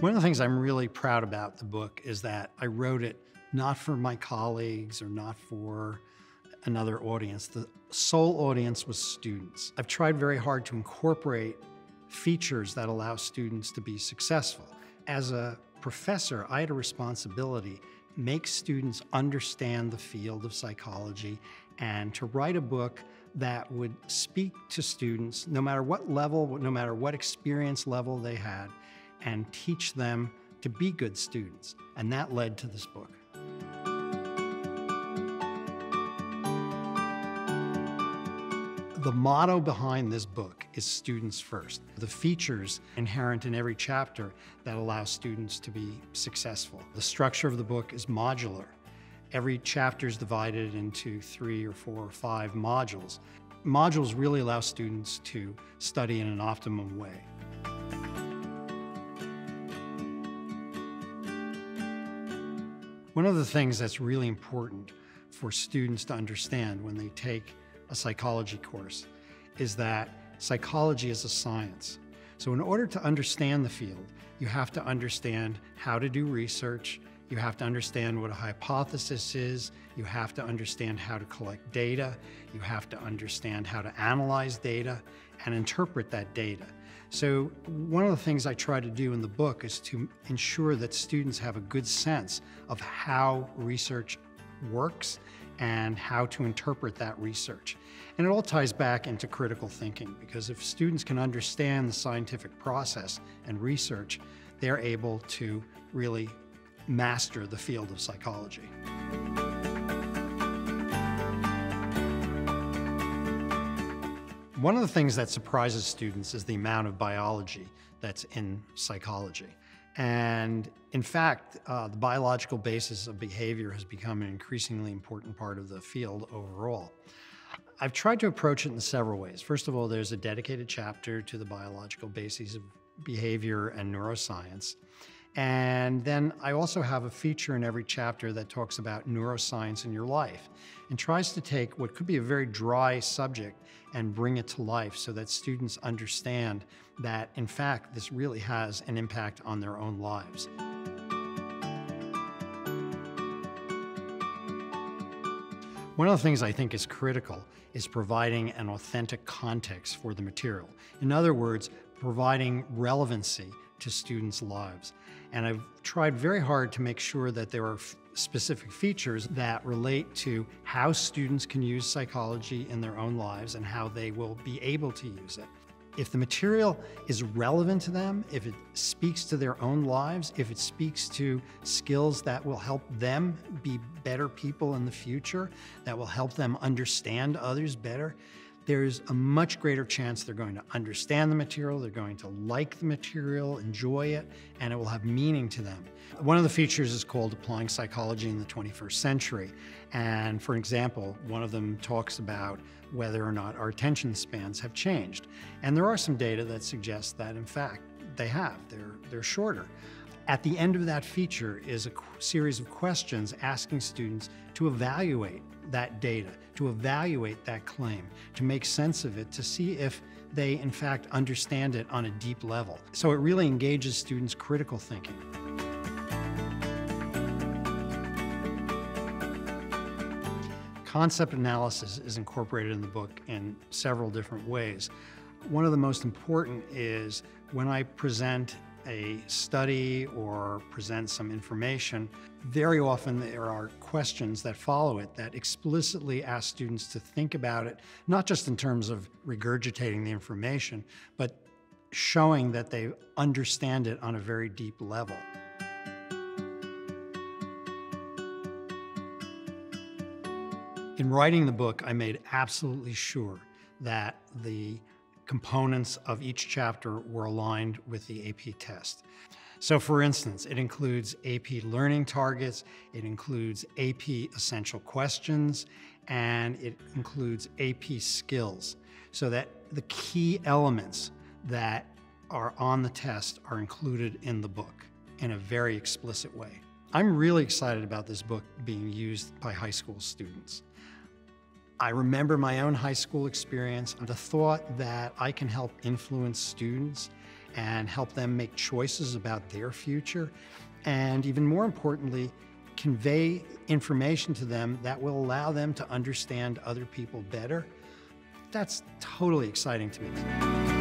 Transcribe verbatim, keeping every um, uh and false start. One of the things I'm really proud about the book is that I wrote it not for my colleagues or not for another audience. The sole audience was students. I've tried very hard to incorporate features that allow students to be successful. As a professor, I had a responsibility to make students understand the field of psychology and to write a book that would speak to students no matter what level, no matter what experience level they had, and teach them to be good students. And that led to this book. The motto behind this book is students first. The features inherent in every chapter that allow students to be successful. The structure of the book is modular. Every chapter is divided into three or four or five modules. Modules really allow students to study in an optimum way. One of the things that's really important for students to understand when they take a psychology course is that psychology is a science. So in order to understand the field, you have to understand how to do research, you have to understand what a hypothesis is, you have to understand how to collect data, you have to understand how to analyze data and interpret that data. So one of the things I try to do in the book is to ensure that students have a good sense of how research works and how to interpret that research. And it all ties back into critical thinking, because if students can understand the scientific process and research, they're able to really master the field of psychology. One of the things that surprises students is the amount of biology that's in psychology. And in fact, uh, the biological basis of behavior has become an increasingly important part of the field overall. I've tried to approach it in several ways. First of all, there's a dedicated chapter to the biological basis of behavior and neuroscience. And then I also have a feature in every chapter that talks about neuroscience in your life and tries to take what could be a very dry subject and bring it to life so that students understand that, in fact, this really has an impact on their own lives. One of the things I think is critical is providing an authentic context for the material. In other words, providing relevancy to students' lives. And I've tried very hard to make sure that there are specific features that relate to how students can use psychology in their own lives and how they will be able to use it. If the material is relevant to them, if it speaks to their own lives, if it speaks to skills that will help them be better people in the future, that will help them understand others better, there's a much greater chance they're going to understand the material, they're going to like the material, enjoy it, and it will have meaning to them. One of the features is called Applying Psychology in the twenty-first century. And for example, one of them talks about whether or not our attention spans have changed. And there are some data that suggest that, in fact, they have. They're, they're shorter. At the end of that feature is a series of questions asking students to evaluate that data, to evaluate that claim, to make sense of it, to see if they, in fact, understand it on a deep level. So it really engages students' critical thinking. Concept analysis is incorporated in the book in several different ways. One of the most important is when I present a study or present some information, very often there are questions that follow it that explicitly ask students to think about it, not just in terms of regurgitating the information, but showing that they understand it on a very deep level. In writing the book, I made absolutely sure that the components of each chapter were aligned with the A P test. So for instance, it includes A P learning targets, it includes A P essential questions, and it includes A P skills, so that the key elements that are on the test are included in the book in a very explicit way. I'm really excited about this book being used by high school students. I remember my own high school experience, the thought that I can help influence students and help them make choices about their future, and even more importantly, convey information to them that will allow them to understand other people better. That's totally exciting to me.